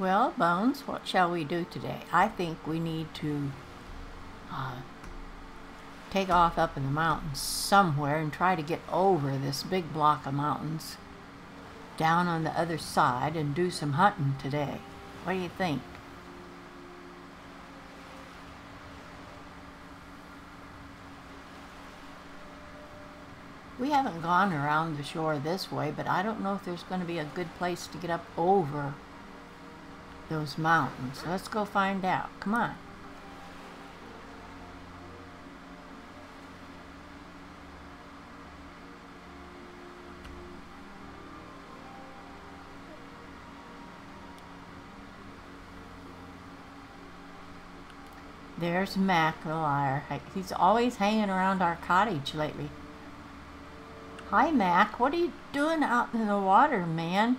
Well, Bones, what shall we do today? I think we need to take off up in the mountains somewhere and try to get over this big block of mountains down on the other side and do some hunting today. What do you think? We haven't gone around the shore this way, but I don't know if there's going to be a good place to get up over those mountains. Let's go find out. Come on. There's Mac the Liar. He's always hanging around our cottage lately. Hi, Mac. What are you doing out in the water, man?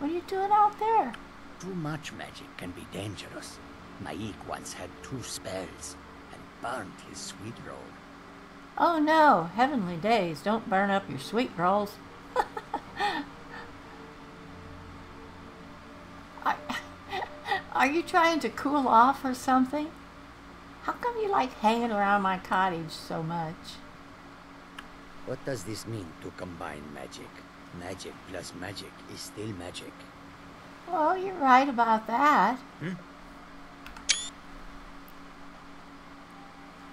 What are you doing out there? Too much magic can be dangerous. Maik once had two spells and burned his sweet roll. Oh no, heavenly days, don't burn up your sweet rolls. Are you trying to cool off or something? How come you like hanging around my cottage so much? What does this mean to combine magic? Magic plus magic is still magic. Oh, you're right about that.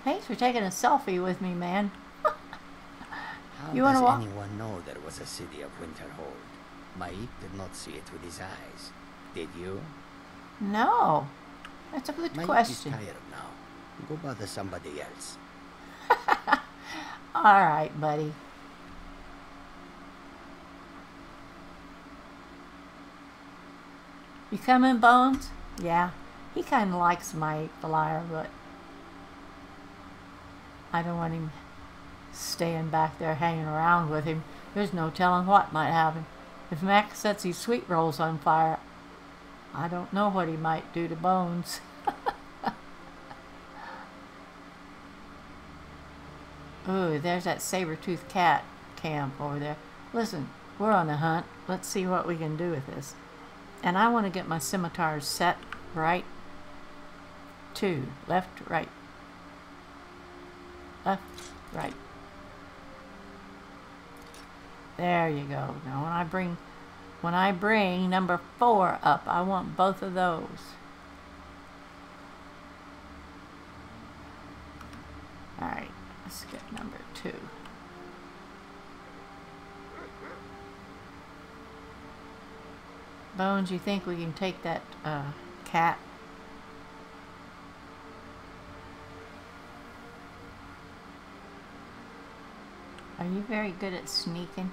Thanks for taking a selfie with me, man. How does anyone know there was a city of Winterhold? Maik did not see it with his eyes. Did you? No. That's a good question. Maik is tired now. Go bother somebody else. All right, buddy. You coming, Bones? Yeah, he kind of likes Maik the Liar, but I don't want him staying back there hanging around with him. There's no telling what might happen. If Mac sets his sweet rolls on fire, I don't know what he might do to Bones. Ooh, there's that saber-toothed cat camp over there. Listen, we're on a hunt. Let's see what we can do with this. And I want to get my scimitars set right to left, right. Left, right. There you go. Now when I bring number 4 up, I want both of those. All right, let's get number 2. Bones, you think we can take that cat? Are you very good at sneaking?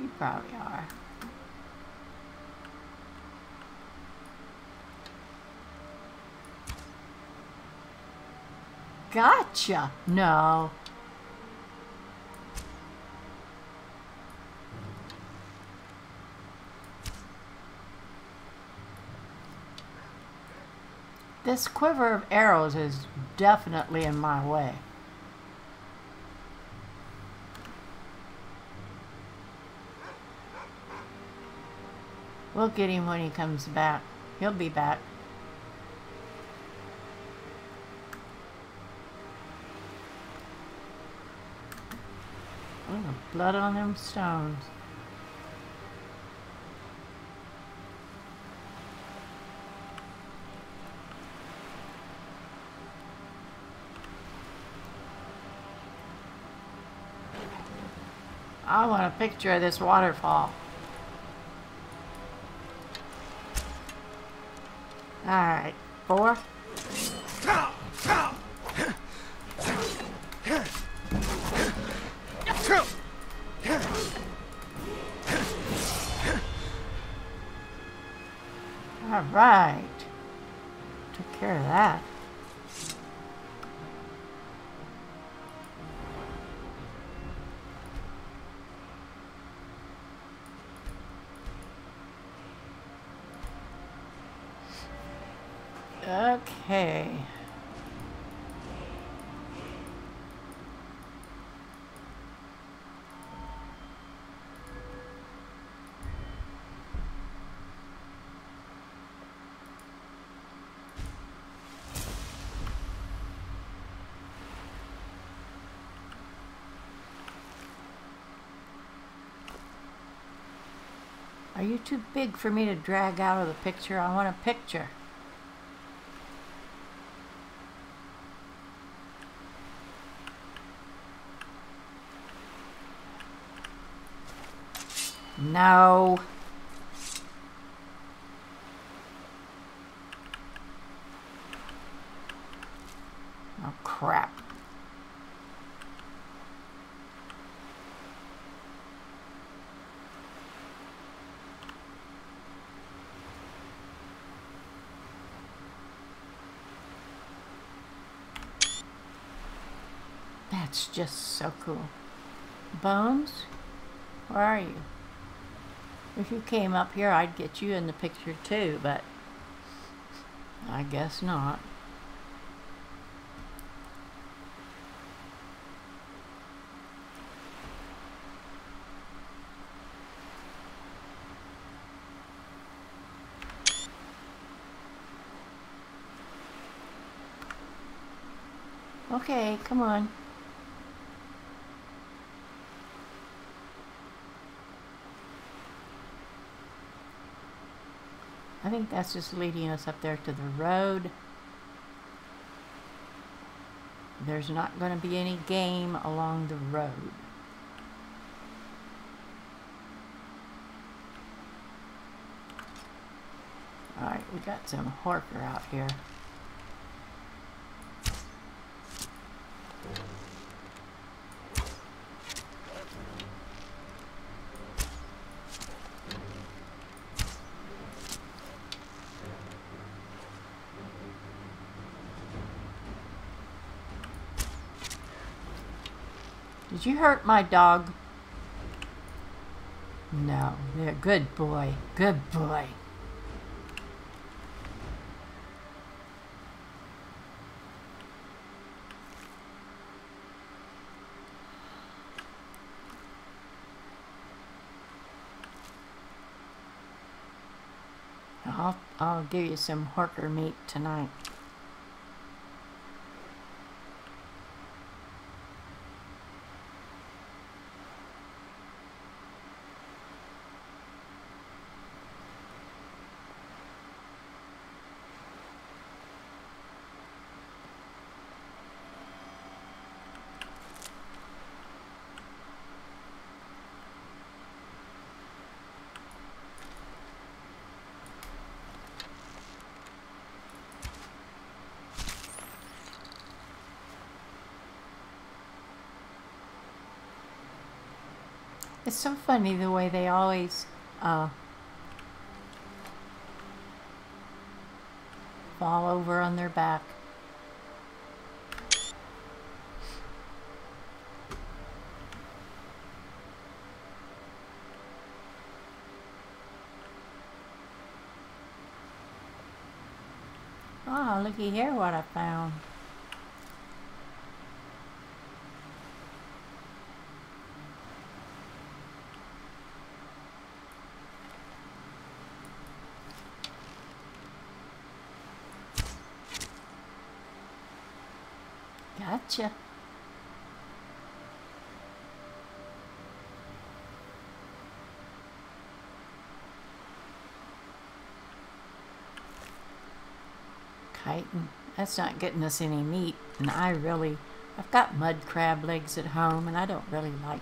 You probably are. Gotcha! No. This quiver of arrows is definitely in my way. We'll get him when he comes back. He'll be back. Oh, the blood on them stones. I want a picture of this waterfall. Alright, 4. Alright. Took care of that. Okay. Are you too big for me to drag out of the picture? I want a picture. No. Oh, crap. That's just so cool. Bones, where are you? If you came up here, I'd get you in the picture too, but I guess not. Okay, come on. I think that's just leading us up there to the road. There's not going to be any game along the road. Alright, we got some horker out here. Did you hurt my dog? No. Yeah, good boy. Good boy. I'll give you some horker meat tonight. It's so funny the way they always fall over on their back. Ah, oh, looky here what I found. Gotcha. Chitin. That's not getting us any meat, and I've got mud crab legs at home, and I don't really like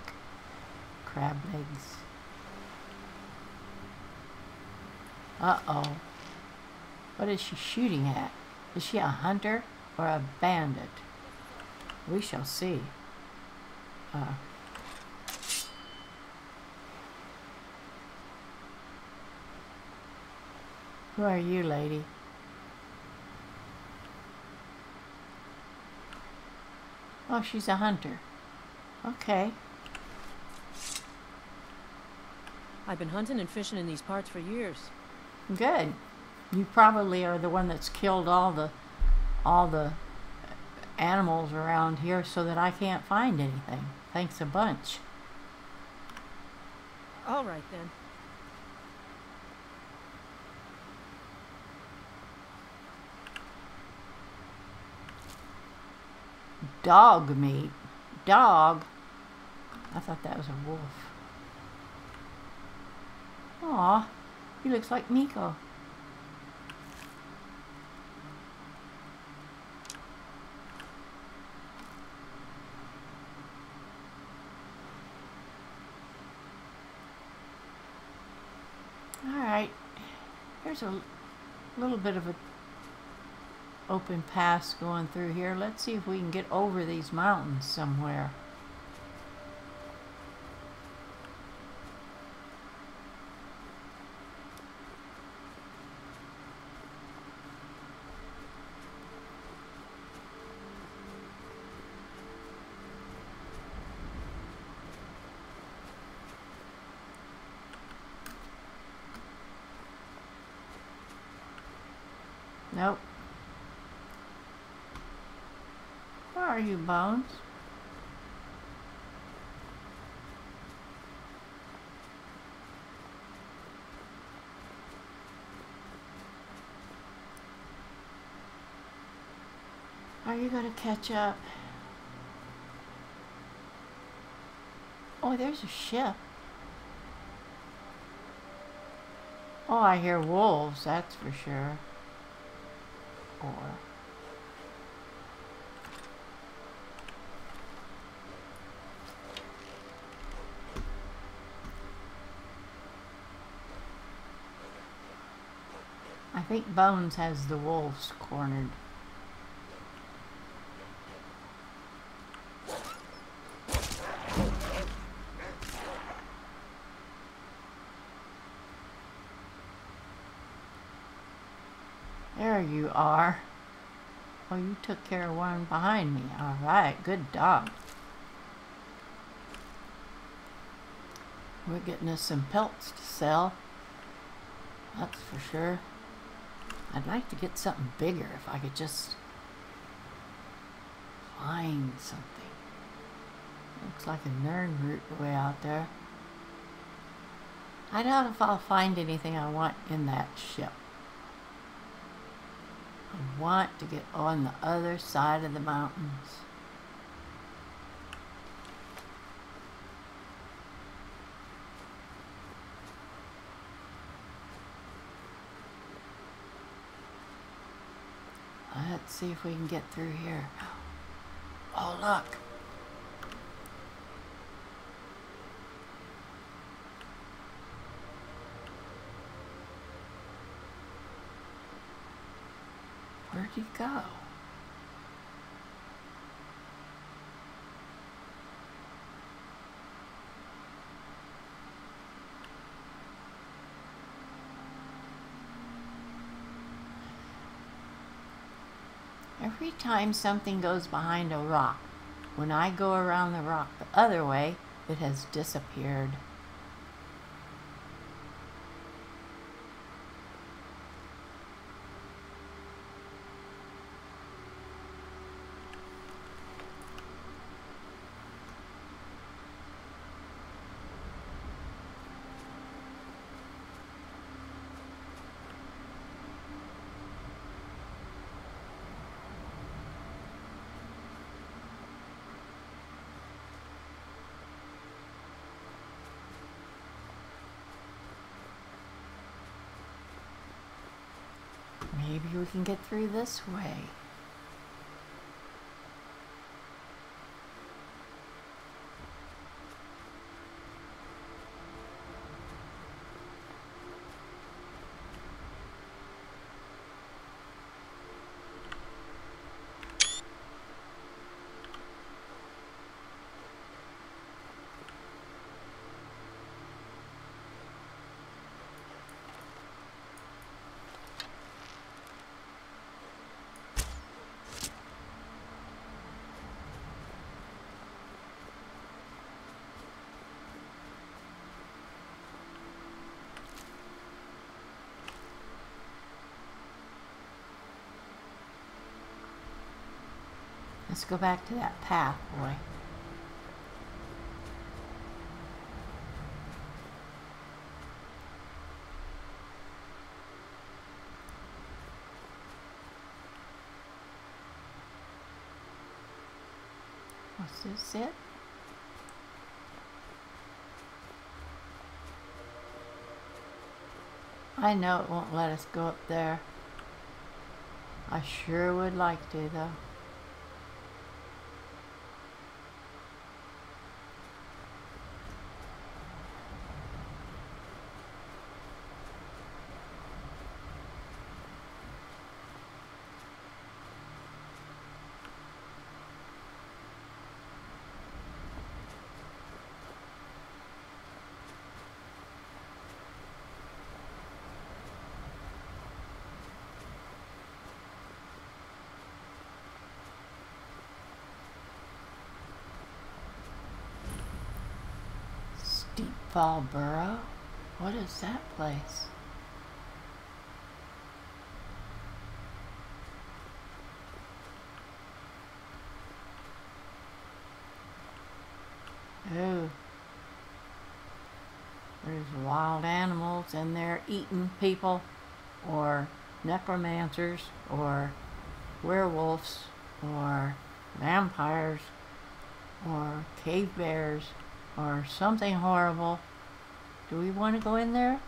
crab legs. Uh-oh. What is she shooting at? Is she a hunter or a bandit? We shall see. Who are you, lady? Oh, she's a hunter. Okay. I've been hunting and fishing in these parts for years. Good. You probably are the one that's killed all the animals around here so that I can't find anything. Thanks a bunch. All right then. Dog meat. Dog? I thought that was a wolf. Aw, he looks like Nico. Alright, here's a little bit of an open pass going through here. Let's see if we can get over these mountains somewhere. Nope. Where are you, Bones? Are you going to catch up? Oh, there's a ship. Oh, I hear wolves, that's for sure. I think Bones has the wolves cornered. There you are. Oh, you took care of one behind me. All right, good dog. We're getting us some pelts to sell. That's for sure. I'd like to get something bigger if I could just find something. Looks like a nern root way out there. I doubt if I'll find anything I want in that ship. I want to get on the other side of the mountains. Let's see if we can get through here. Oh, look! Where'd he go? Every time something goes behind a rock, when I go around the rock the other way, it has disappeared. Maybe we can get through this way. Let's go back to that path, boy. What's this? It? I know it won't let us go up there. I sure would like to, though. Steep Fall Barrow? What is that place? Oh, there's wild animals in there eating people, or necromancers, or werewolves, or vampires, or cave bears, or something horrible. Do we want to go in there?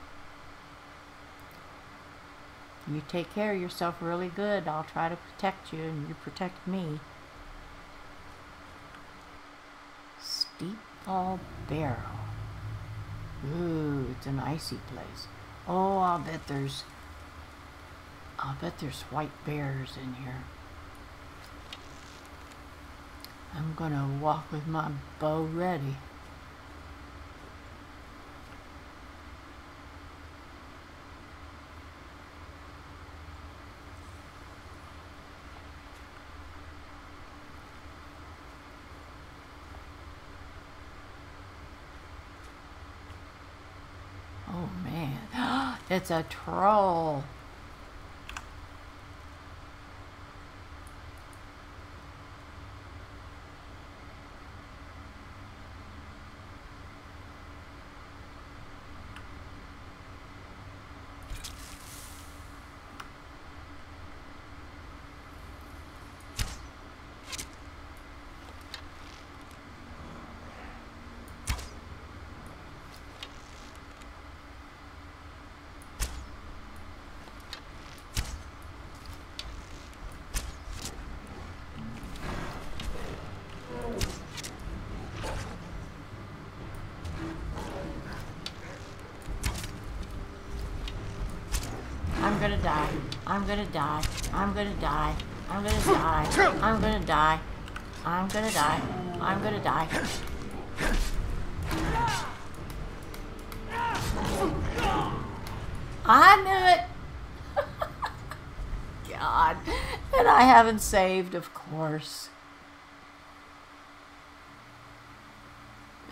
You take care of yourself really good. I'll try to protect you and you protect me. Steep Fall Barrow. Ooh, it's an icy place. Oh, I'll bet there's white bears in here. I'm gonna walk with my bow ready. It's a troll. I'm gonna die. I'm gonna die. I'm gonna die. I'm gonna die. I'm gonna die. I'm gonna die. I'm gonna die. I knew it! God. And I haven't saved, of course.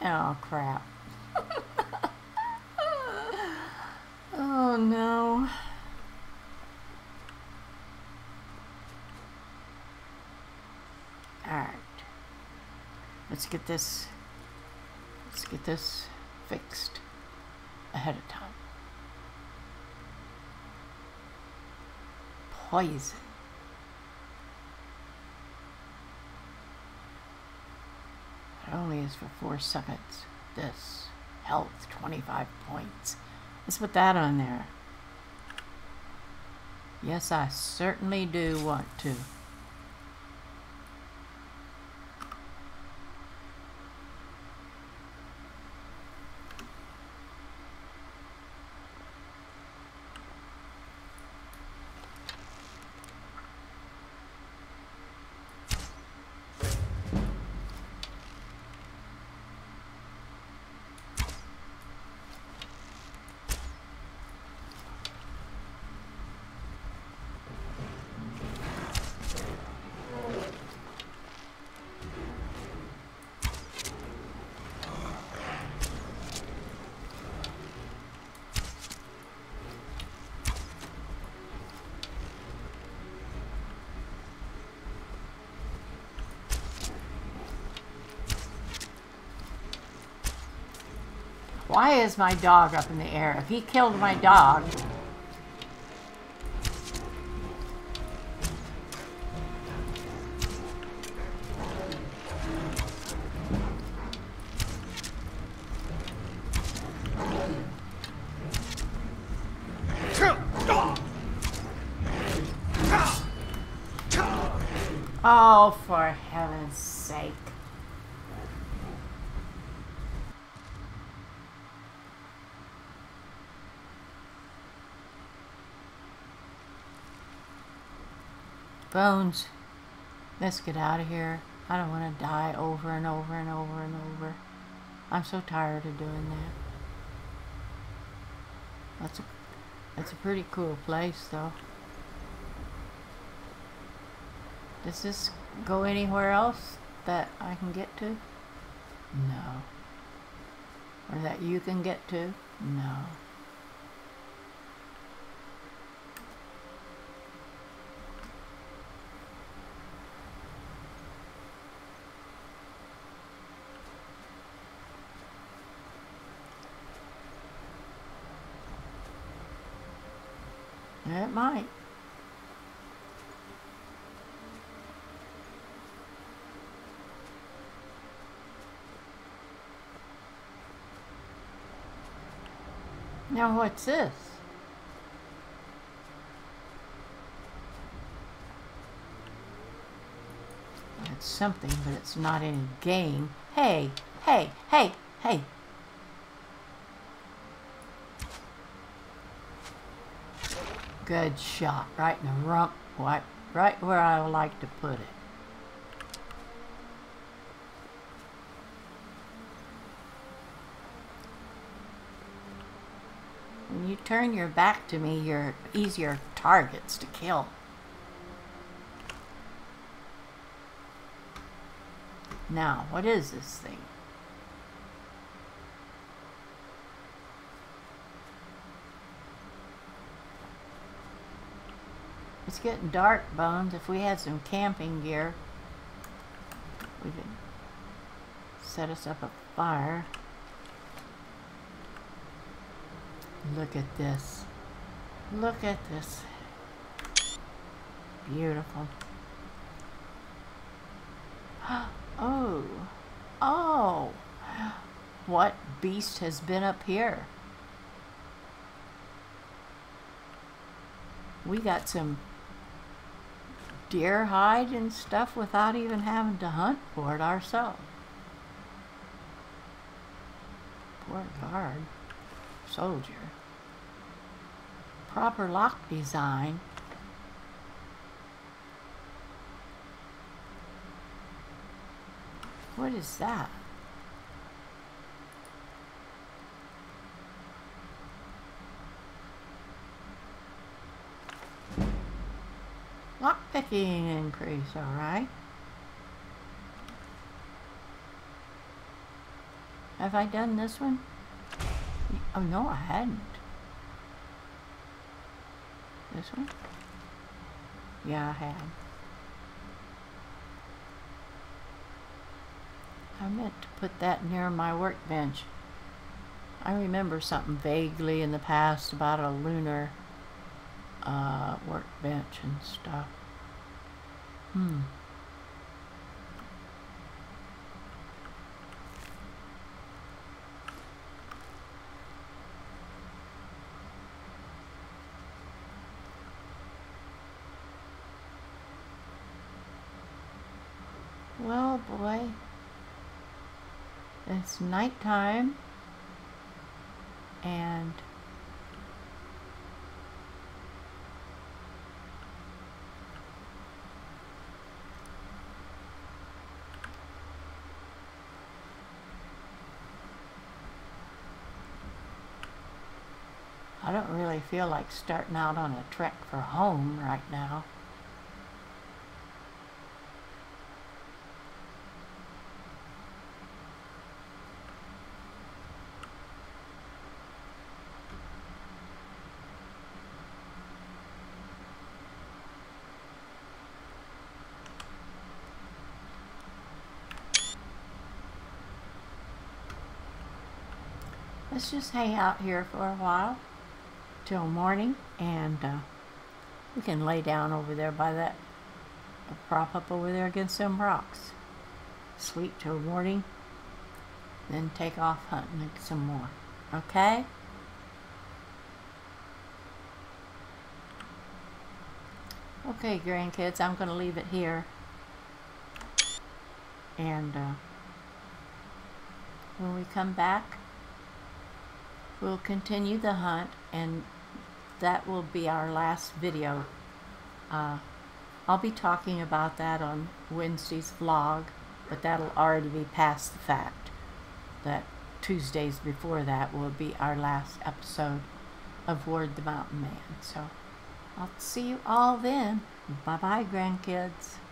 Oh, crap. Oh, no. Let's get this fixed ahead of time. Poison. It only is for 4 seconds. This health, 25 points. Let's put that on there. Yes, I certainly do want to. Why is my dog up in the air? If he killed my dog... Oh, for heaven's sake. Bones. Let's get out of here. I don't want to die over and over and over and over. I'm so tired of doing that. That's a pretty cool place, though. Does this go anywhere else that I can get to? No. Or that you can get to? No. It might. Now what's this? It's something, but it's not any game. Hey, hey, hey, hey. Good shot, right in the rump, right where I would like to put it. When you turn your back to me, you're easier targets to kill. Now, what is this thing? It's getting dark, Bones. If we had some camping gear, we could set us up a fire. Look at this. Look at this. Beautiful. Oh. Oh. What beast has been up here? We got some deer hide and stuff without even having to hunt for it ourselves. Poor guard. Soldier. Proper lock design. What is that? Lockpicking increase, alright. Have I done this one? Oh no, I hadn't. This one? Yeah, I had. I meant to put that near my workbench. I remember something vaguely in the past about a lunar workbench and stuff. Well, boy, it's nighttime, and I don't really feel like starting out on a trek for home right now. Let's just hang out here for a while till morning, and we can lay down over there by that, prop up over there against some rocks, sleep till morning, then take off hunting some more. Okay? Okay, grandkids, I'm going to leave it here. And when we come back, we'll continue the hunt, and that will be our last video. I'll be talking about that on Wednesday's vlog, but that'll already be past the fact that Tuesdays before that will be our last episode of Ward the Mountain Man. So I'll see you all then. Bye-bye, grandkids.